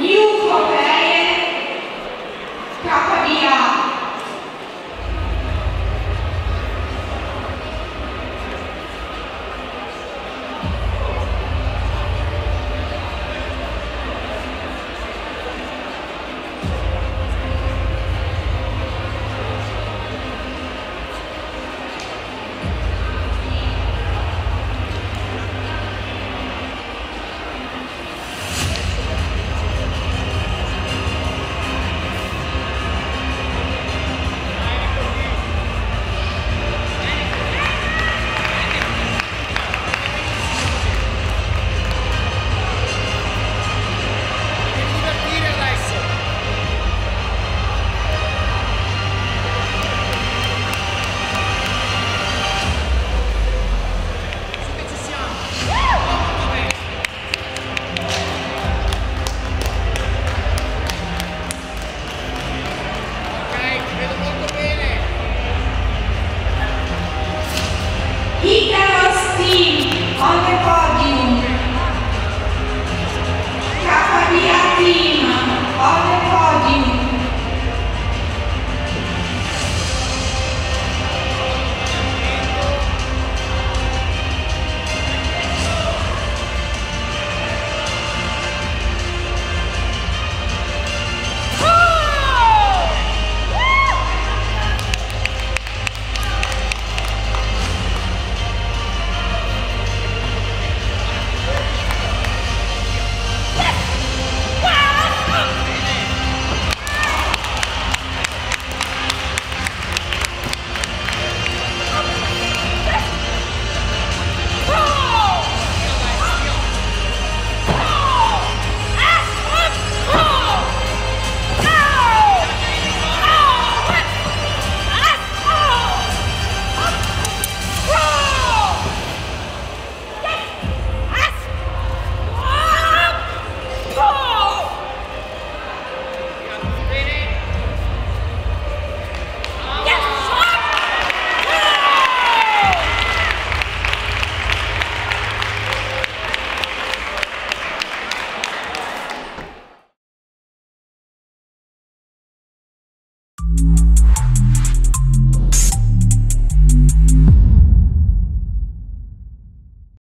You